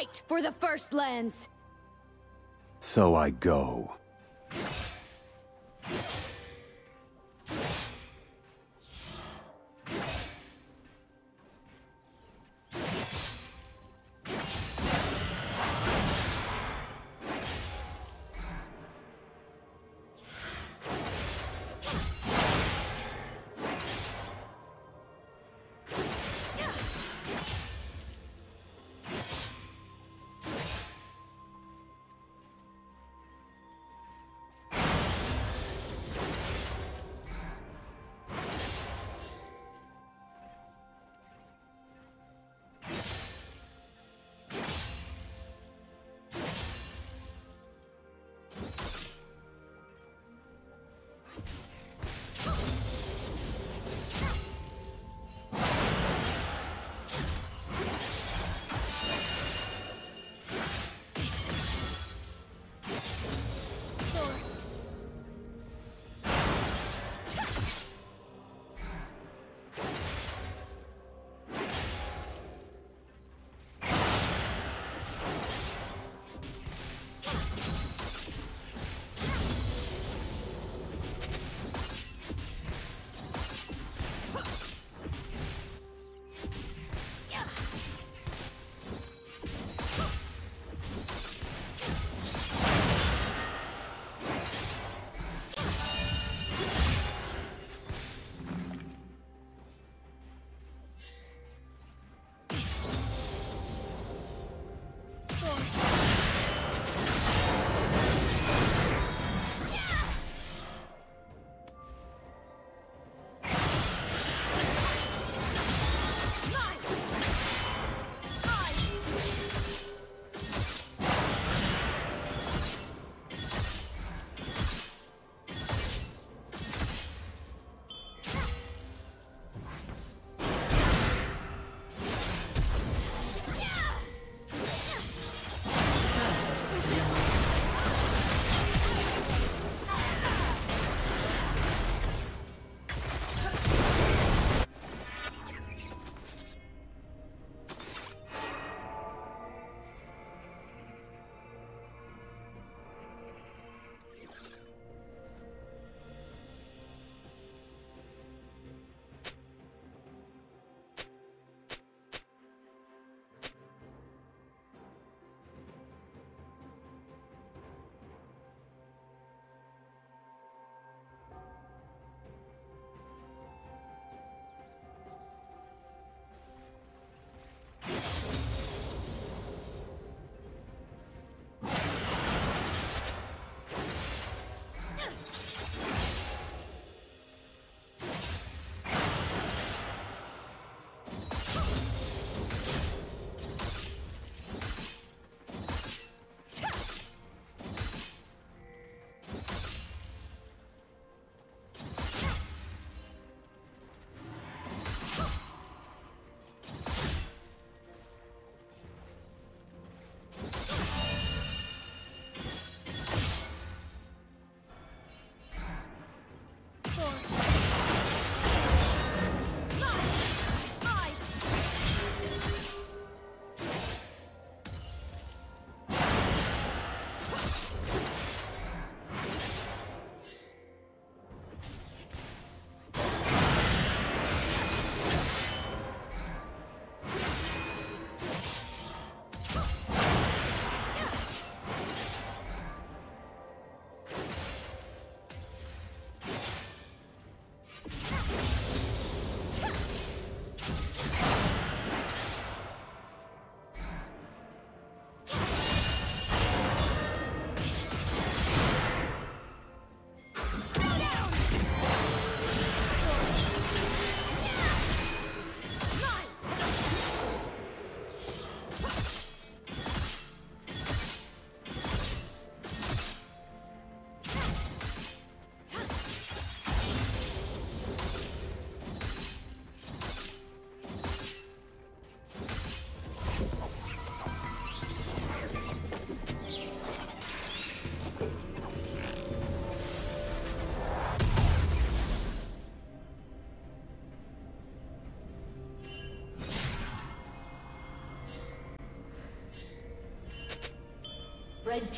Fight for the First Lands! So I go. Red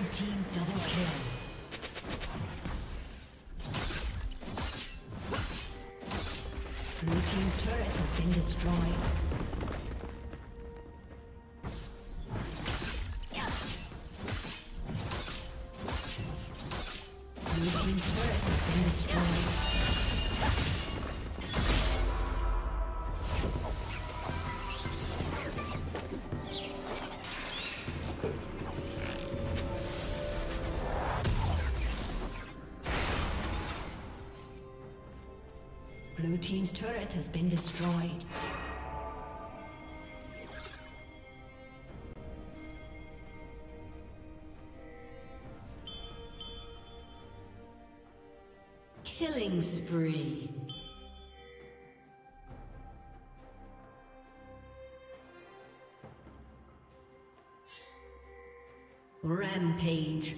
Red team double kill. Blue team's turret has been destroyed. Blue team's turret has been destroyed. Killing spree. Rampage.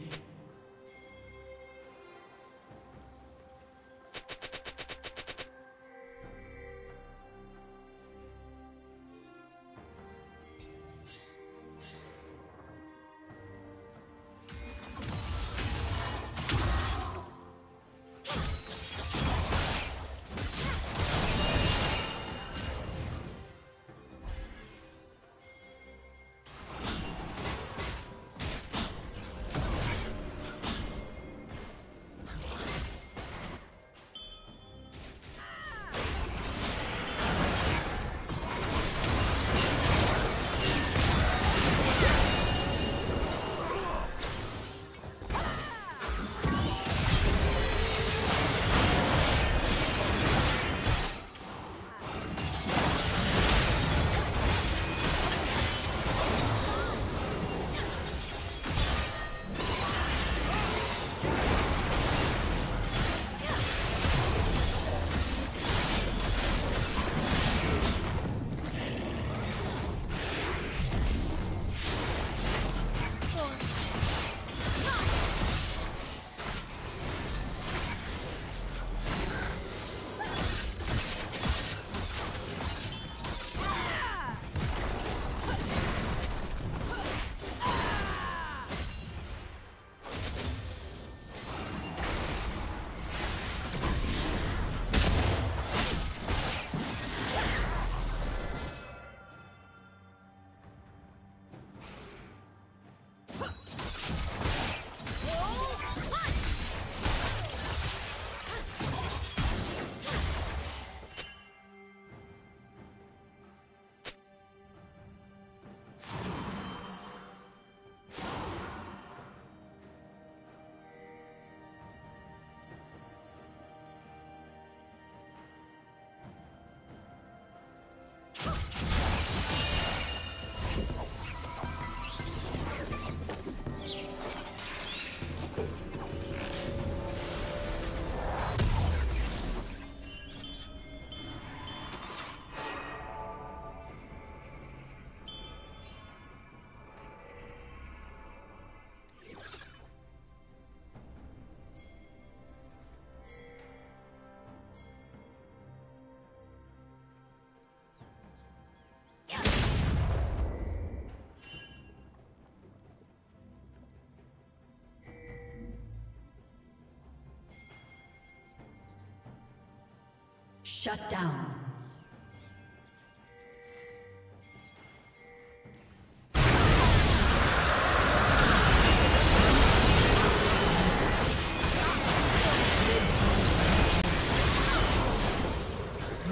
Shut down.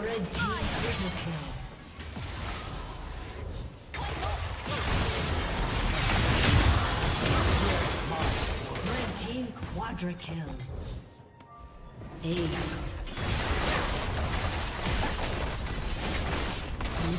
Red team quadra kill. Ace. Blue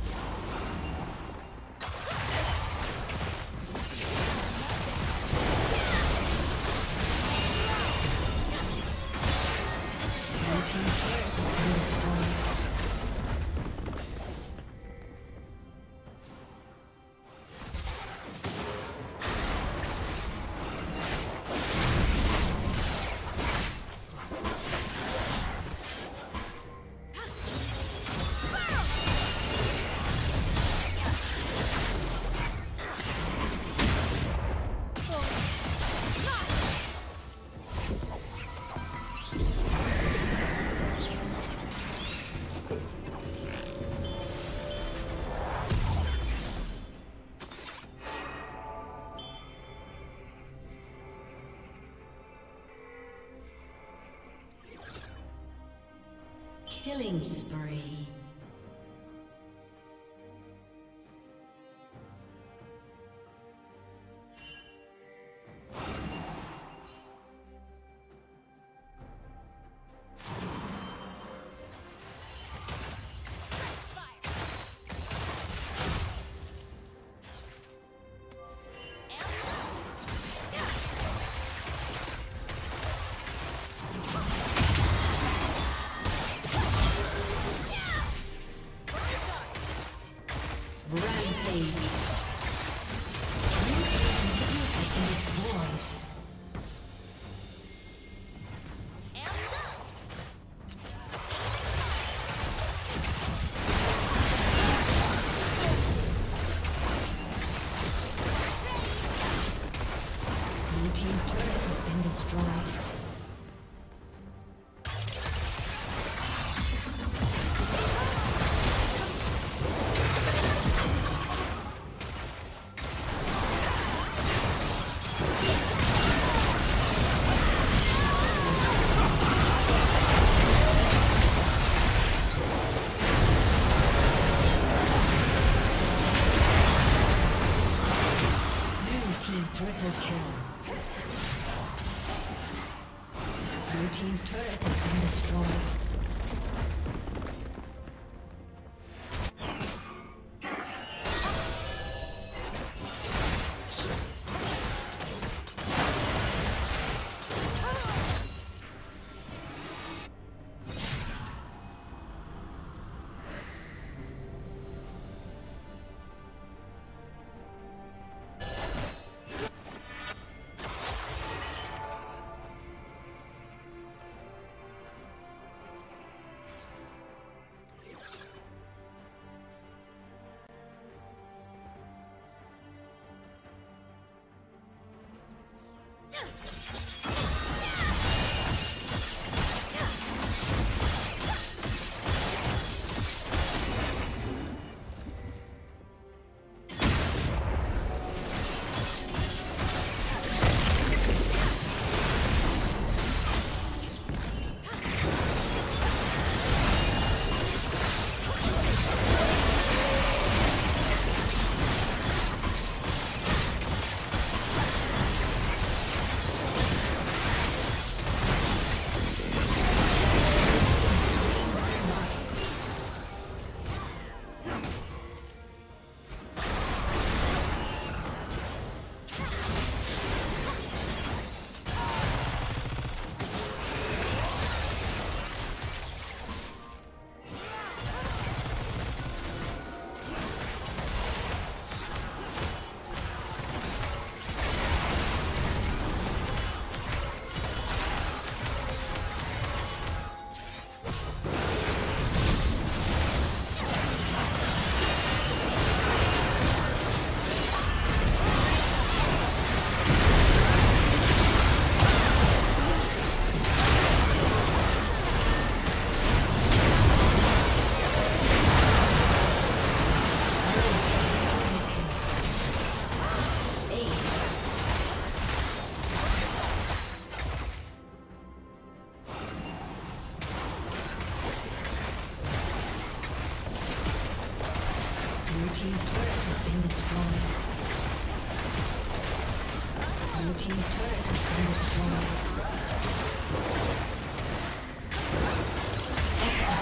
Killing spree.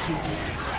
Executed.